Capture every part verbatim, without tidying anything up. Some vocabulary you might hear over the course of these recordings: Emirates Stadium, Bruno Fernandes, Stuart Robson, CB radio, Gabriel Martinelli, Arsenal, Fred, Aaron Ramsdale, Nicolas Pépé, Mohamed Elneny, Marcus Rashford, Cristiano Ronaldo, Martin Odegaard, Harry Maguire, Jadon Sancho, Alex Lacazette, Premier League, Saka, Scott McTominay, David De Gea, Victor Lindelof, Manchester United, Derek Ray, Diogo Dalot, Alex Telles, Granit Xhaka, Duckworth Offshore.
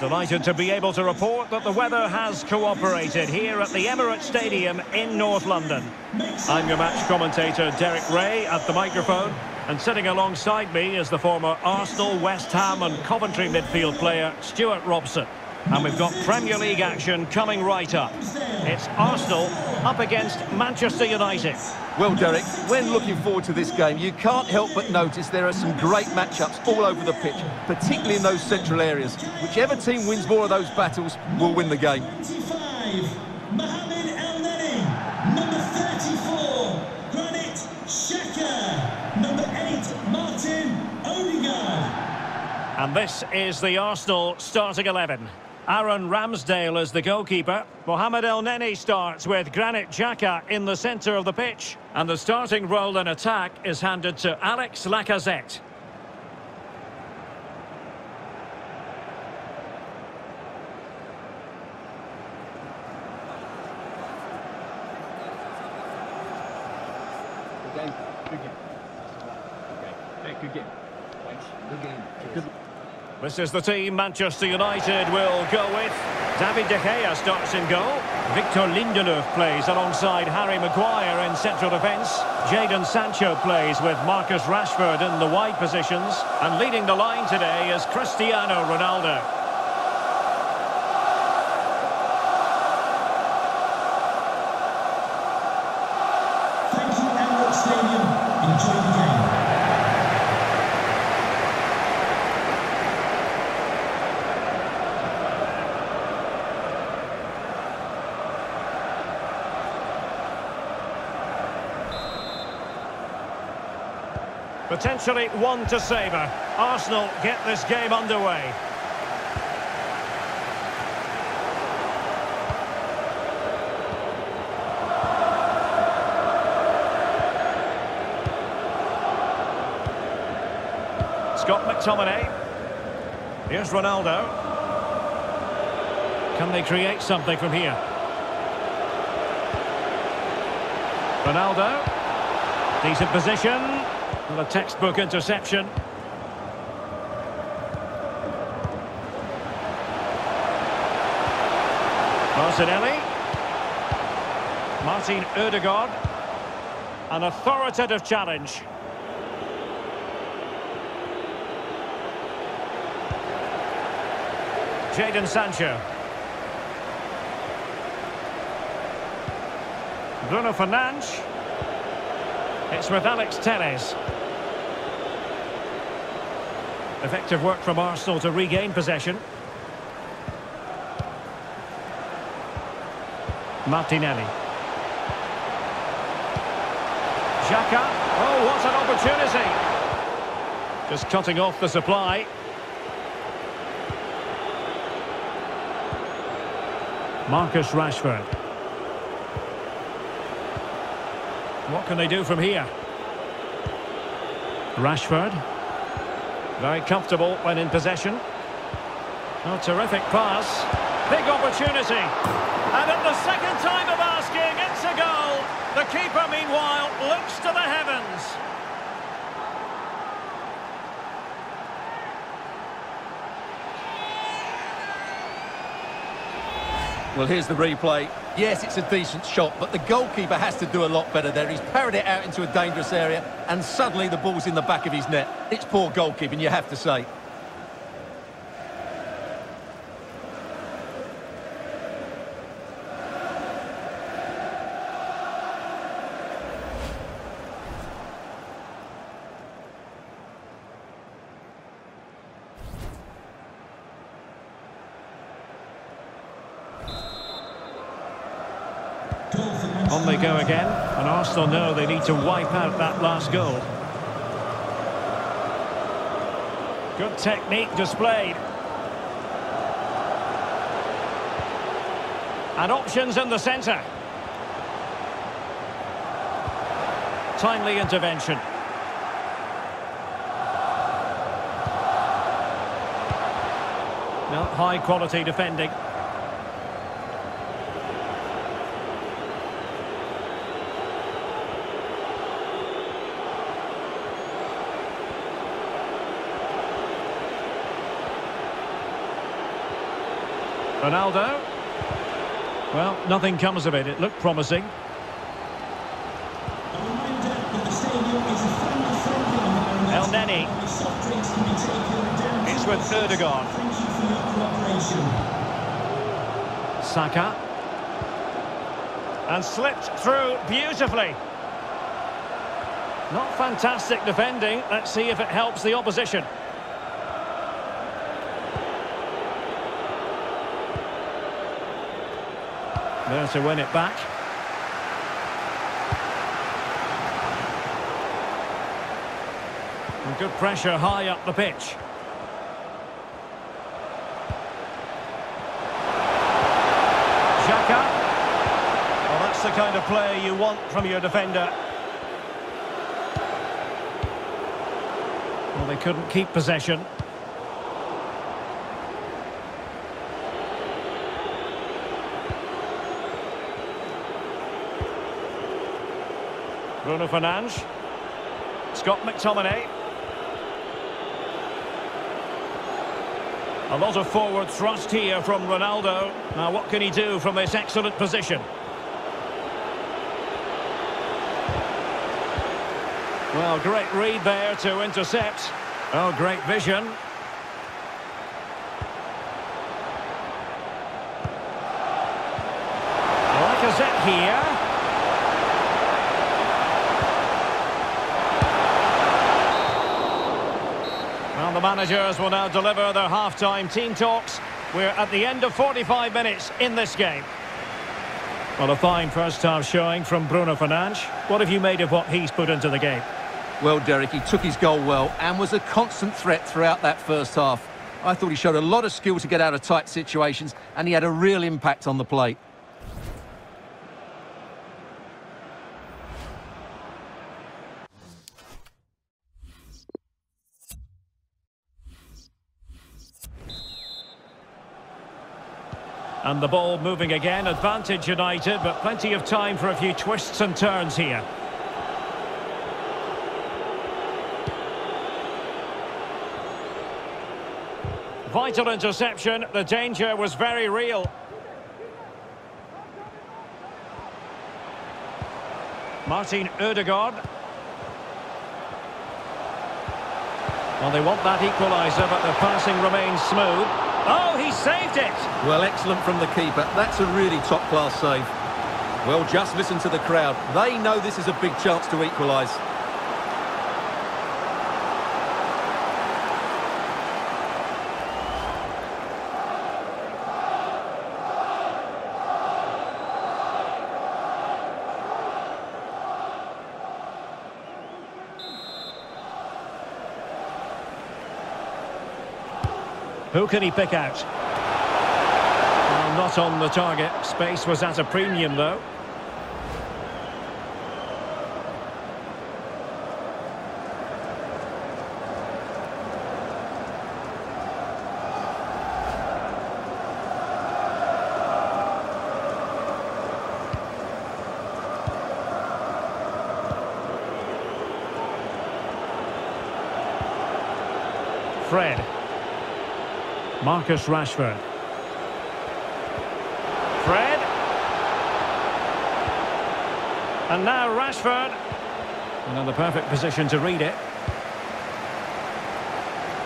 Delighted to be able to report that the weather has cooperated here at the Emirates Stadium in North London. I'm your match commentator Derek Ray at the microphone, and sitting alongside me is the former Arsenal, West Ham and Coventry midfield player Stuart Robson. And we've got Premier League action coming right up. It's Arsenal up against Manchester United. Well, Derek, when looking forward to this game, you can't help but notice there are some great matchups all over the pitch, particularly in those central areas. Whichever team wins more of those battles will win the game. twenty-five, Mohamed Elneny. Number thirty-four, Granit Xhaka. Number eight, Martin Odegaard. And this is the Arsenal starting eleven. Aaron Ramsdale as the goalkeeper. Mohamed Elneny starts with Granit Xhaka in the centre of the pitch. And the starting role in attack is handed to Alex Lacazette. Good game. Good game. Okay. Good game. Thanks. Good game. Good. This is the team Manchester United will go with. David De Gea starts in goal. Victor Lindelof plays alongside Harry Maguire in central defence. Jadon Sancho plays with Marcus Rashford in the wide positions. And leading the line today is Cristiano Ronaldo. Potentially one to savour. Arsenal get this game underway. Scott McTominay. Here's Ronaldo. Can they create something from here? Ronaldo. Decent position. And a textbook interception. Martinelli. Martin Odegaard. An authoritative challenge. Jadon Sancho. Bruno Fernandes. It's with Alex Telles. Effective work from Arsenal to regain possession. Martinelli. Xhaka. Oh, what an opportunity. Just cutting off the supply. Marcus Rashford. What can they do from here? Rashford. Very comfortable when in possession. A terrific pass. Big opportunity. And at the second time of asking, it's a goal. The keeper, meanwhile, looks to the heavens. Well, here's the replay. Yes, it's a decent shot, but the goalkeeper has to do a lot better there. He's parried it out into a dangerous area, and suddenly the ball's in the back of his net. It's poor goalkeeping, you have to say. On they go again, and Arsenal know they need to wipe out that last goal. Good technique displayed. And options in the centre. Timely intervention. Not high quality defending. Ronaldo. Well, nothing comes of it. It looked promising. Elneny. He's with Odegaard. Saka. And slipped through beautifully. Not fantastic defending. Let's see if it helps the opposition. There to win it back. And good pressure high up the pitch. Xhaka. Well, that's the kind of player you want from your defender. Well, they couldn't keep possession. Bruno Fernandes. Scott McTominay. A lot of forward thrust here from Ronaldo. Now what can he do from this excellent position? Well, great read there to intercept. Oh, great vision. Lacazette here. The managers will now deliver their half-time team talks. We're at the end of forty-five minutes in this game. Well, a fine first-half showing from Bruno Fernandes. What have you made of what he's put into the game? Well, Derek, he took his goal well and was a constant threat throughout that first half. I thought he showed a lot of skill to get out of tight situations, and he had a real impact on the play. And the ball moving again. Advantage United, but plenty of time for a few twists and turns here. Vital interception. The danger was very real. Martin Odegaard. Well, they want that equaliser, but the passing remains smooth. Oh, he saved it! Well, excellent from the keeper. That's a really top-class save. Well, just listen to the crowd. They know this is a big chance to equalise. Who can he pick out? Well, not on the target. Space was at a premium, though. Fred. Marcus Rashford. Fred. And now Rashford. Another perfect position to read it.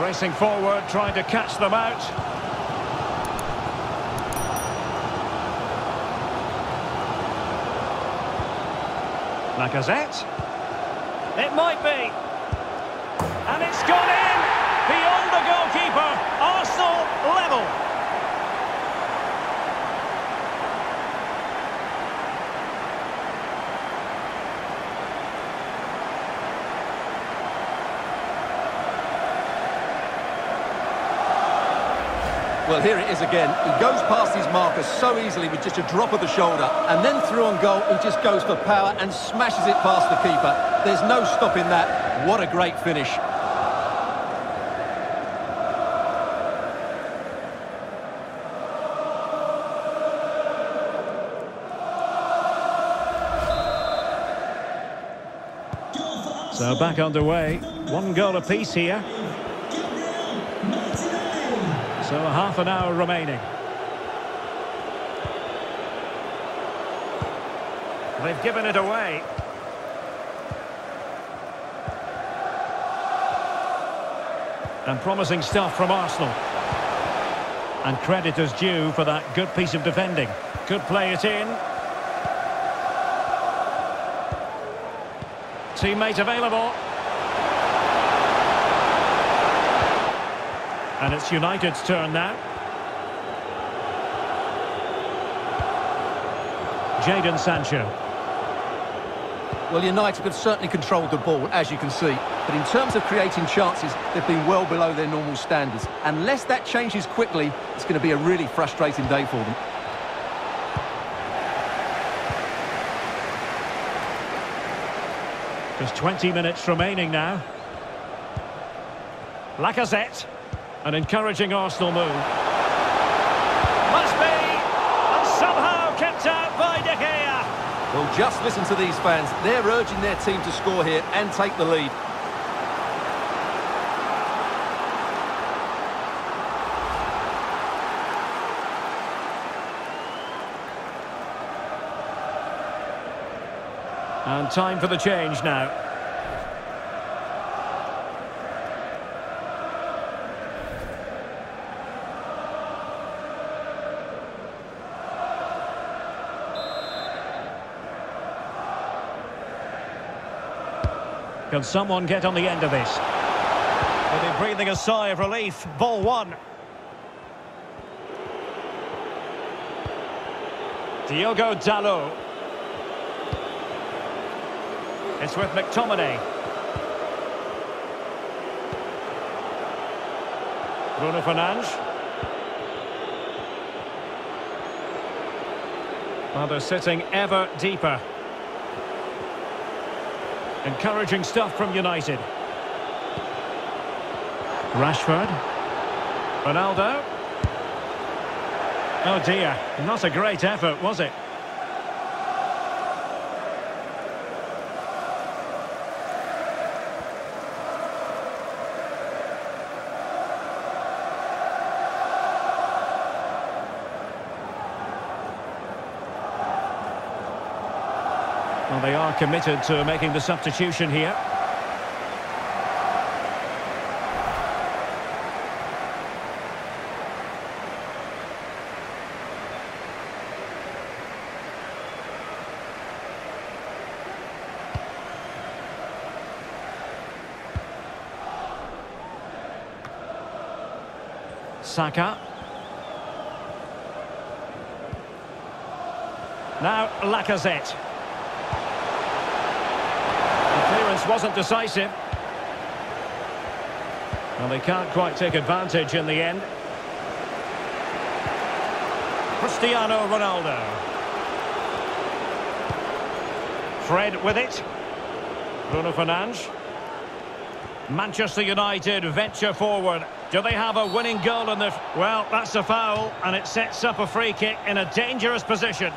Racing forward, trying to catch them out. Lacazette. It might be. And it's gone in! Beyond the goalkeeper. Arsenal level. Well, here it is again. He goes past his marker so easily with just a drop of the shoulder, and then through on goal he just goes for power and smashes it past the keeper. There's no stopping that. What a great finish. So back underway, one goal apiece here. So half an hour remaining. They've given it away. And promising stuff from Arsenal. And credit is due for that good piece of defending. Could play it in. Teammate available. And it's United's turn now. Jadon Sancho. Well, United have certainly controlled the ball, as you can see. But in terms of creating chances, they've been well below their normal standards. Unless that changes quickly, it's going to be a really frustrating day for them. There's twenty minutes remaining now. Lacazette. An encouraging Arsenal move. Must be! And somehow kept out by De Gea. Well, just listen to these fans. They're urging their team to score here and take the lead. And time for the change now. Can someone get on the end of this? They'll be breathing a sigh of relief. Ball one. Diogo Dalot. It's with McTominay. Bruno Fernandes. Well, they're sitting ever deeper. Encouraging stuff from United. Rashford. Ronaldo. Oh dear, not a great effort, was it? Well, they are committed to making the substitution here. Saka. Now Lacazette. Wasn't decisive. Well, they can't quite take advantage in the end. Cristiano Ronaldo. Fred with it. Bruno Fernandes. Manchester United venture forward. Do they have a winning goal in the... Well, that's a foul, and it sets up a free kick in a dangerous position.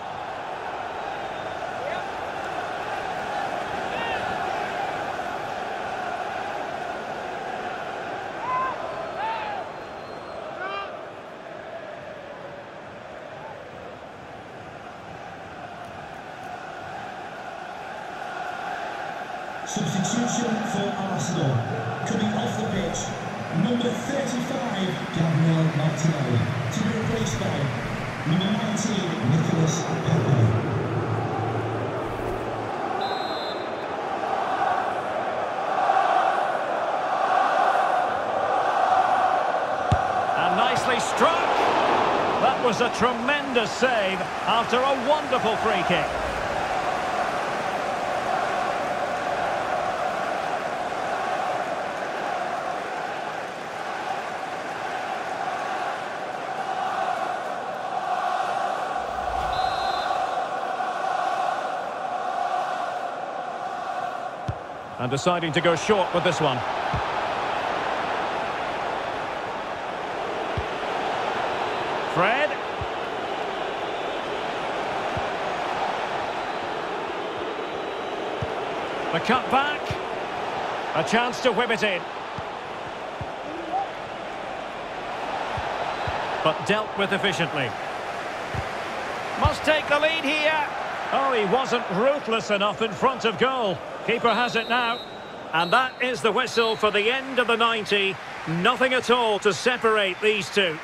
Substitution for Arsenal, coming off the pitch, number thirty-five, Gabriel Martinelli, to be replaced by number nineteen, Nicolas Pépé. And nicely struck! That was a tremendous save after a wonderful free kick. And deciding to go short with this one. Fred. The cut back. A chance to whip it in. But dealt with efficiently. Must take the lead here. Oh, he wasn't ruthless enough in front of goal. Keeper has it now. And that is the whistle for the end of the ninety. Nothing at all to separate these two.